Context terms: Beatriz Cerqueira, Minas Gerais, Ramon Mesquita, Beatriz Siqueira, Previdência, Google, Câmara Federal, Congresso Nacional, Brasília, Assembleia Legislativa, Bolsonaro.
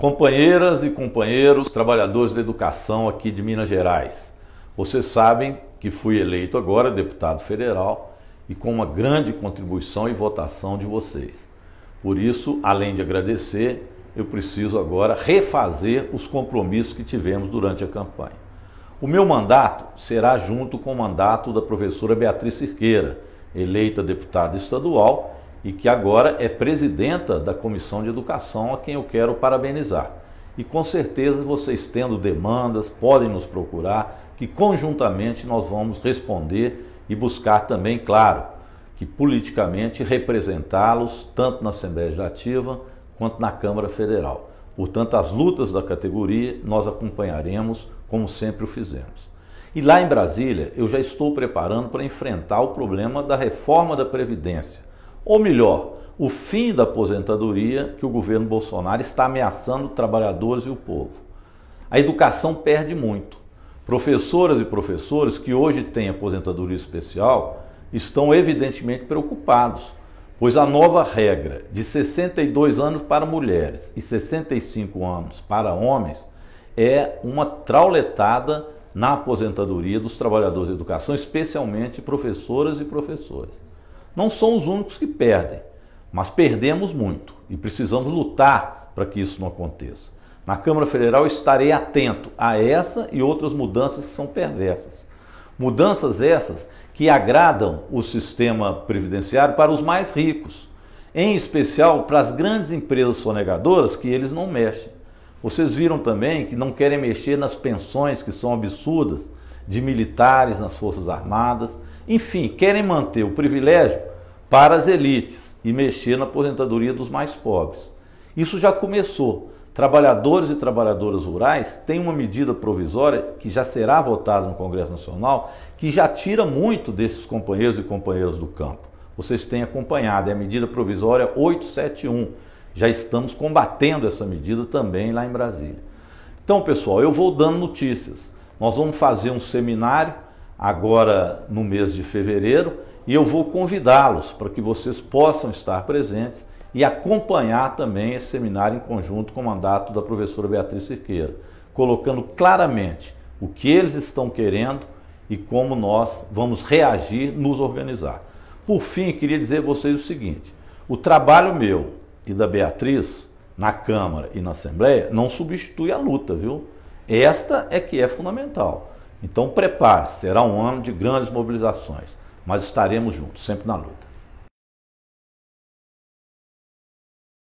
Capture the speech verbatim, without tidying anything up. Companheiras e companheiros, trabalhadores da educação aqui de Minas Gerais, vocês sabem que fui eleito agora deputado federal e com uma grande contribuição e votação de vocês. Por isso, além de agradecer, eu preciso agora refazer os compromissos que tivemos durante a campanha. O meu mandato será junto com o mandato da professora Beatriz Cerqueira, eleita deputada estadual e que agora é presidenta da Comissão de Educação, a quem eu quero parabenizar. E com certeza vocês, tendo demandas, podem nos procurar, que conjuntamente nós vamos responder e buscar também, claro, que politicamente representá-los tanto na Assembleia Legislativa quanto na Câmara Federal. Portanto, as lutas da categoria nós acompanharemos, como sempre o fizemos. E lá em Brasília, eu já estou preparando para enfrentar o problema da reforma da Previdência, ou melhor, o fim da aposentadoria que o governo Bolsonaro está ameaçando trabalhadores e o povo. A educação perde muito. Professoras e professores que hoje têm aposentadoria especial estão evidentemente preocupados, pois a nova regra de sessenta e dois anos para mulheres e sessenta e cinco anos para homens é uma trauletada na aposentadoria dos trabalhadores da educação, especialmente professoras e professores. Não são os únicos que perdem, mas perdemos muito e precisamos lutar para que isso não aconteça. Na Câmara Federal estarei atento a essa e outras mudanças que são perversas. Mudanças essas que agradam o sistema previdenciário para os mais ricos, em especial para as grandes empresas sonegadoras que eles não mexem. Vocês viram também que não querem mexer nas pensões que são absurdas de militares nas Forças Armadas. Enfim, querem manter o privilégio para as elites e mexer na aposentadoria dos mais pobres. Isso já começou. Trabalhadores e trabalhadoras rurais têm uma medida provisória que já será votada no Congresso Nacional, que já tira muito desses companheiros e companheiras do campo. Vocês têm acompanhado, é a medida provisória oitocentos e setenta e um. Já estamos combatendo essa medida também lá em Brasília. Então, pessoal, eu vou dando notícias. Nós vamos fazer um seminário agora no mês de fevereiro e eu vou convidá-los para que vocês possam estar presentes e acompanhar também esse seminário em conjunto com o mandato da professora Beatriz Siqueira, colocando claramente o que eles estão querendo e como nós vamos reagir, nos organizar. Por fim, queria dizer a vocês o seguinte: o trabalho meu e da Beatriz na Câmara e na Assembleia não substitui a luta, viu? Esta é que é fundamental. Então prepare-se, será um ano de grandes mobilizações, mas estaremos juntos, sempre na luta.